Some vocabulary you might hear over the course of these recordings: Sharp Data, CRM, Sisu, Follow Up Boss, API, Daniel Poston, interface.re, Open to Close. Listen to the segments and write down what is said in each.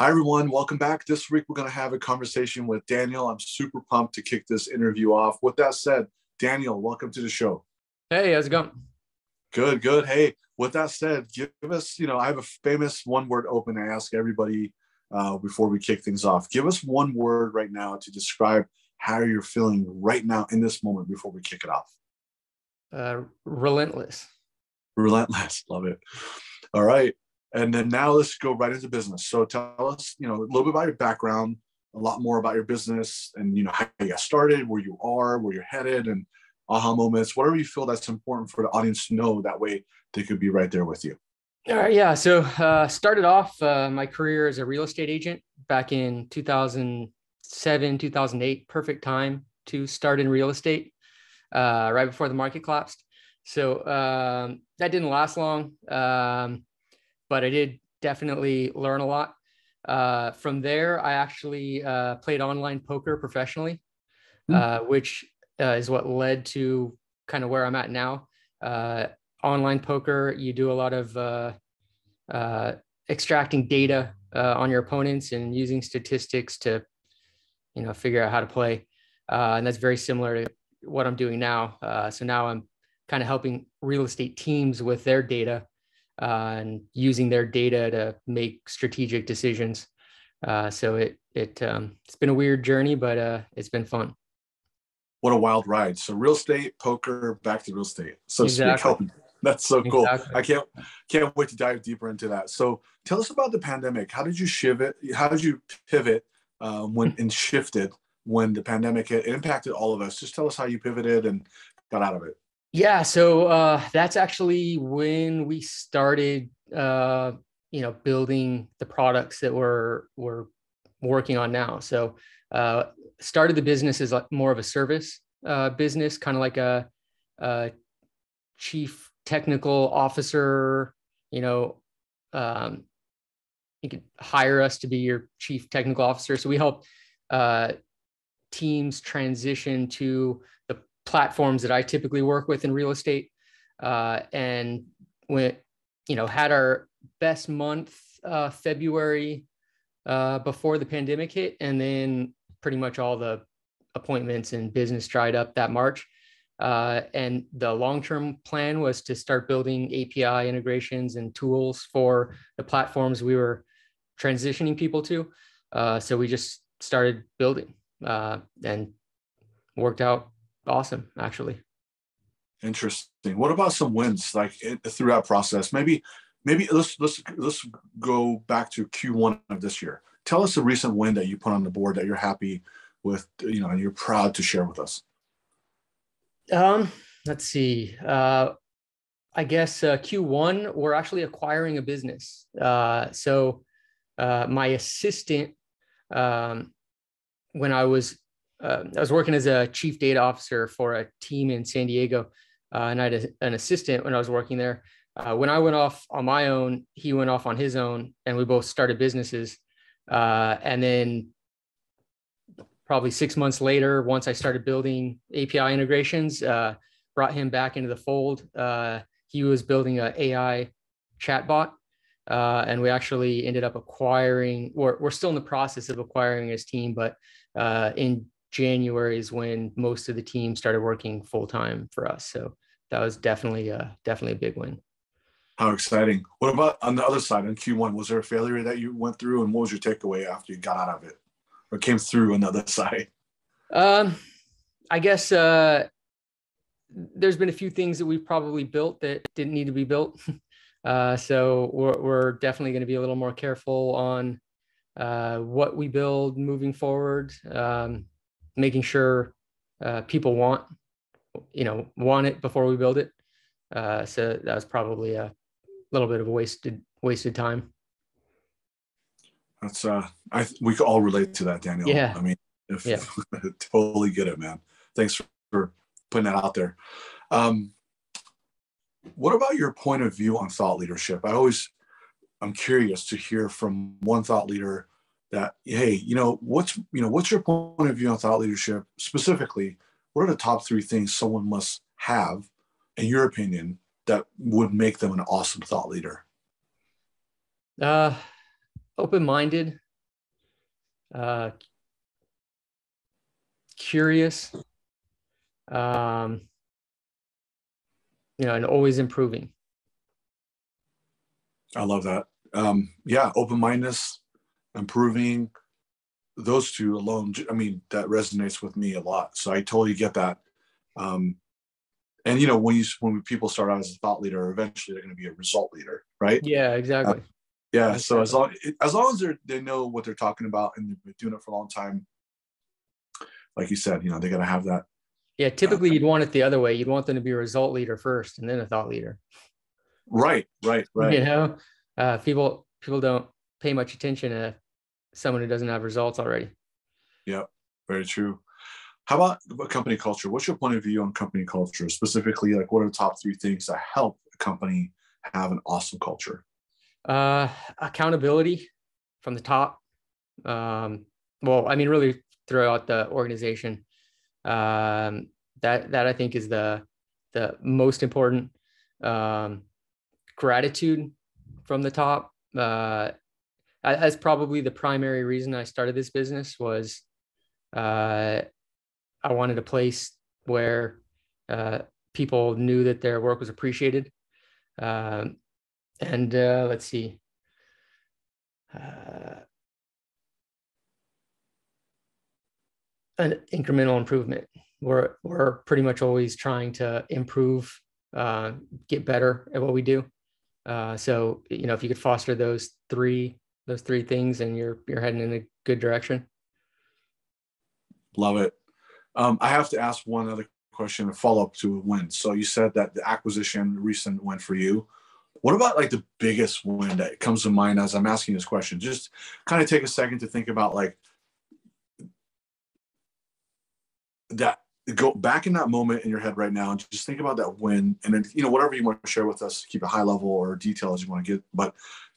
Hi, everyone. Welcome back. This week, we're going to have a conversation with Daniel. I'm super pumped to kick this interview off. With that said, Daniel, welcome to the show. Hey, how's it going? Good, good. Hey, with that said, give us, I have a famous one-word open I ask everybody before we kick things off. Give us one word right now to describe how you're feeling right now in this moment before we kick it off. Relentless. Relentless. Love it. All right. And then now let's go right into business. So tell us, a little bit about your background, a lot more about your business and, how you got started, where you are, where you're headed, and aha moments, whatever you feel that's important for the audience to know. That way they could be right there with you. All right. Yeah. So started off my career as a real estate agent back in 2007, 2008, perfect time to start in real estate right before the market collapsed. So that didn't last long. But I did definitely learn a lot. From there, I actually played online poker professionally, which is what led to kind of where I'm at now. Online poker, you do a lot of extracting data on your opponents and using statistics to, figure out how to play. And that's very similar to what I'm doing now. So now I'm kind of helping real estate teams with their data. And using their data to make strategic decisions. So it's been a weird journey, but it's been fun. What a wild ride. So real estate, poker, back to real estate. So exactly. That's so cool. Exactly. I can't wait to dive deeper into that. So tell us about the pandemic. How did you pivot shifted when the pandemic hit? It impacted all of us. Just tell us how you pivoted and got out of it. Yeah. So that's actually when we started, building the products that we're working on now. So started the business as more of a service business, kind of like a chief technical officer, you could hire us to be your chief technical officer. So we help teams transition to platforms that I typically work with in real estate, and when had our best month February before the pandemic hit, and then pretty much all the appointments and business dried up that March. And the long-term plan was to start building API integrations and tools for the platforms we were transitioning people to. So we just started building and worked out. Awesome, actually. Interesting. What about some wins throughout process? Maybe let's go back to Q1 of this year. Tell us a recent win that you put on the board that you're happy with, and you're proud to share with us. Let's see. I guess Q1, we're actually acquiring a business. So my assistant, when I was working as a chief data officer for a team in San Diego, and I had an assistant when I was working there. When I went off on my own, he went off on his own, and we both started businesses. And then probably 6 months later, once I started building API integrations, brought him back into the fold. He was building an AI chatbot, and we actually ended up acquiring, or we're still in the process of acquiring his team, but in January is when most of the team started working full-time for us. So that was definitely a big win. How exciting. What about on the other side in Q1? Was there a failure that you went through, and what was your takeaway after you got out of it or came through on the other side? I guess there's been a few things that we've probably built that didn't need to be built. So we're definitely going to be a little more careful on what we build moving forward. Making sure people want it before we build it. So that was probably a little bit of a wasted time. That's we could all relate to that, Daniel. Yeah. I mean, totally get it, man. Thanks for putting that out there. What about your point of view on thought leadership? I'm curious to hear from one thought leader that, hey, what's your point of view on thought leadership? Specifically, what are the top three things someone must have, in your opinion, that would make them an awesome thought leader? Open-minded, curious, you know, and always improving. I love that. Yeah, open-mindedness, improving, those two alone, I mean, that resonates with me a lot. So I totally get that. And, you know, when people start out as a thought leader, eventually they're going to be a result leader, right? Yeah, exactly. Yeah, exactly. So as long as they know what they're talking about and they've been doing it for a long time, like you said, you know, they got to have that. Yeah, typically you'd want it the other way. You'd want them to be a result leader first and then a thought leader. Right. You know, people don't pay much attention to someone who doesn't have results already. Yeah, very true. How about company culture? What's your point of view on company culture? Specifically, like, what are the top three things that help a company have an awesome culture? Accountability from the top. Well, I mean, really throughout the organization. That I think is the most important. Gratitude from the top. That's probably the primary reason I started this business was I wanted a place where people knew that their work was appreciated. And let's see. An incremental improvement. We're pretty much always trying to improve, get better at what we do. So, you know, if you could foster those three things, and you're heading in a good direction. Love it. I have to ask one other question, a follow-up to a win. So you said that the acquisition, recent win for you. What about like the biggest win that comes to mind as I'm asking this question? Just kind of take a second to think about like that. Go back in that moment in your head right now and just think about that win, and then, you know, whatever you want to share with us, keep it high level or detail as you want to get, but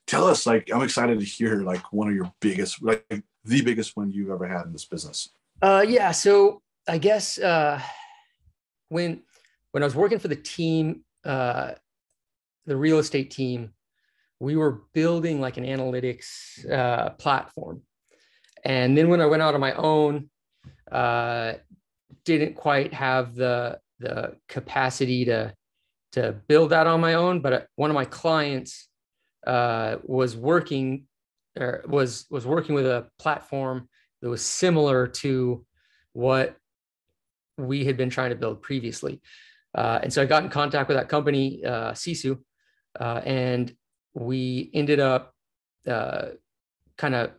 tell us, like, I'm excited to hear like one of your biggest, like the biggest win you've ever had in this business. Yeah. So I guess when I was working for the team, the real estate team, we were building like an analytics platform. And then when I went out on my own, didn't quite have the capacity to build that on my own, but one of my clients was working with a platform that was similar to what we had been trying to build previously, and so I got in contact with that company, Sisu, and we ended up kind of,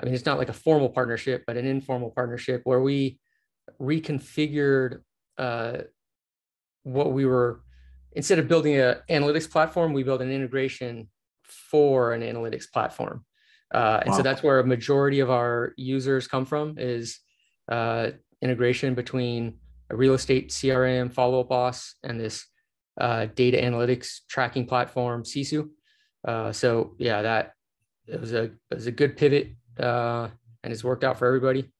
I mean, it's not like a formal partnership, but an informal partnership where we reconfigured what we were, instead of building an analytics platform, we built an integration for an analytics platform. And so that's where a majority of our users come from, is integration between a real estate CRM, Follow Up Boss, and this data analytics tracking platform, Sisu. So yeah, it was a good pivot, and it's worked out for everybody.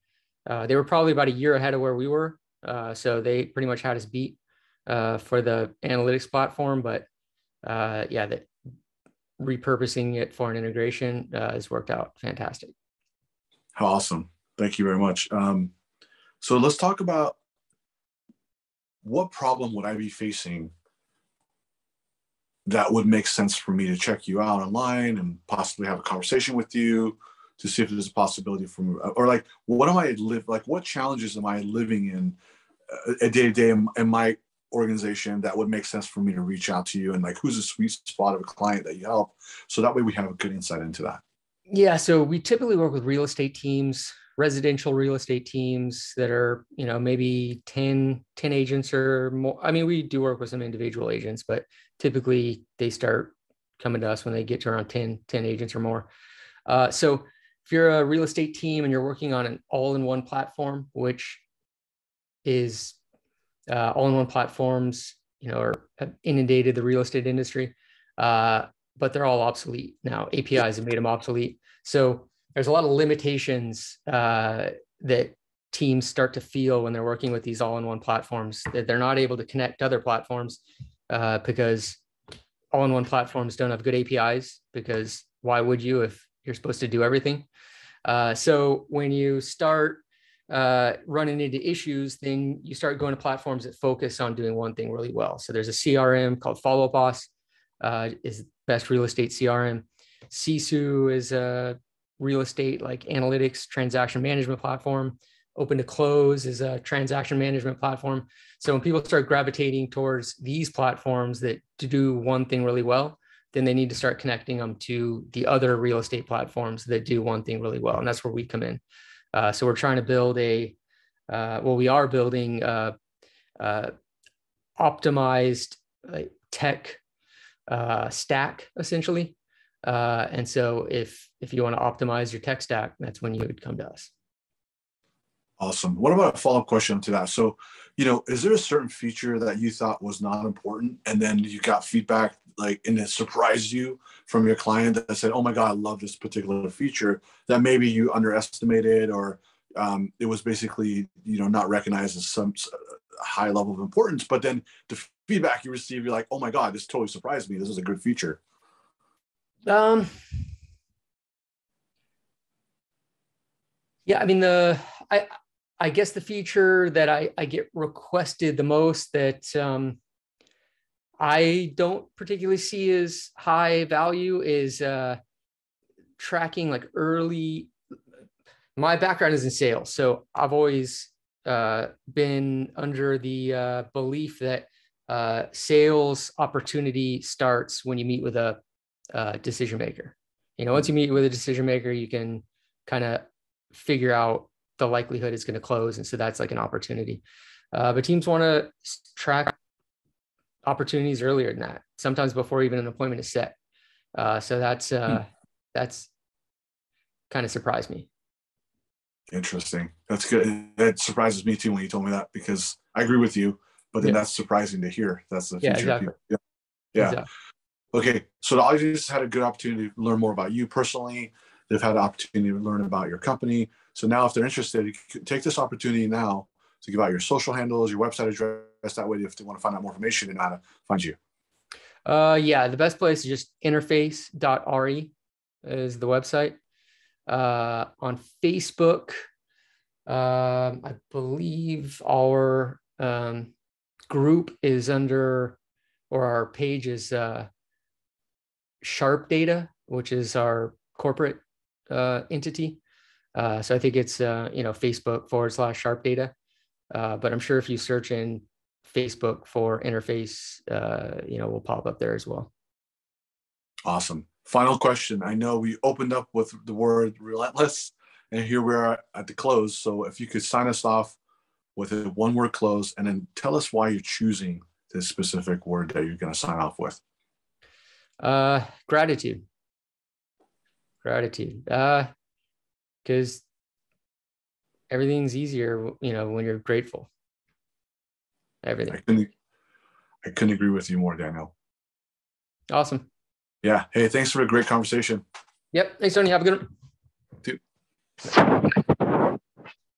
They were probably about a year ahead of where we were. So they pretty much had us beat for the analytics platform. But yeah, that repurposing it for an integration has worked out fantastic. How awesome. Thank you very much. So let's talk about, what problem would I be facing that would make sense for me to check you out online and possibly have a conversation with you, to see if there's a possibility for me, or like, what challenges am I living in a day to day in my organization that would make sense for me to reach out to you, and like, who's a sweet spot of a client that you help? So that way we have a good insight into that. Yeah. So we typically work with real estate teams, residential real estate teams that are, you know, maybe 10 agents or more. I mean, we do work with some individual agents, but typically they start coming to us when they get to around 10 agents or more. So if you're a real estate team and you're working on an all-in-one platform, which is all-in-one platforms, you know, have inundated the real estate industry, but they're all obsolete now. APIs have made them obsolete. So there's a lot of limitations that teams start to feel when they're working with these all-in-one platforms, that they're not able to connect to other platforms because all-in-one platforms don't have good APIs, because why would you if you're supposed to do everything? So when you start running into issues, then you start going to platforms that focus on doing one thing really well. So there's a CRM called Follow Up Boss, is the best real estate CRM. Sisu is a real estate like analytics transaction management platform. Open to Close is a transaction management platform. So when people start gravitating towards these platforms that do one thing really well, then they need to start connecting them to the other real estate platforms that do one thing really well. And that's where we come in. So we're trying to build a, well, we are building optimized tech stack, essentially. And so if you want to optimize your tech stack, that's when you would come to us. Awesome. What about a follow-up question to that? So, you know, is there a certain feature that you thought was not important, and then you got feedback, like, and it surprised you from your client that said, oh my God, I love this particular feature that maybe you underestimated, or it was basically, you know, not recognized as some high level of importance, but then the feedback you receive, you're like, oh my God, this totally surprised me. This is a good feature. Yeah, I mean, I guess the feature that I get requested the most that I don't particularly see as high value is tracking like early. My background is in sales, so I've always been under the belief that sales opportunity starts when you meet with a decision maker. You know, once you meet with a decision maker, you can kind of figure out the likelihood it's going to close. And so that's like an opportunity. But teams want to track opportunities earlier than that, sometimes before even an appointment is set. So that's kind of surprised me. Interesting. That's good. That surprises me too when you told me that, because I agree with you, but then that's surprising to hear. That's the future. Exactly. Yeah. Exactly. Okay. So the audience had a good opportunity to learn more about you personally. They've had an opportunity to learn about your company. So now if they're interested, you can take this opportunity now to give out your social handles, your website address. That way, if they want to find out more information, they know how to find you. Yeah, the best place is just interface.re is the website. On Facebook, I believe our group is under, or our page is Sharp Data, which is our corporate entity. So I think it's, you know, Facebook.com/Sharp Data. But I'm sure if you search in Facebook for Interface, you know, we'll pop up there as well. Awesome. Final question. I know we opened up with the word relentless, and here we are at the close. So if you could sign us off with a one-word close, and then tell us why you're choosing this specific word that you're going to sign off with. Gratitude. Gratitude. Because everything's easier, you know, when you're grateful. Everything. I couldn't agree with you more, Daniel. Awesome. Yeah. Hey, thanks for a great conversation. Yep. Thanks, Tony. Have a good one. Dude.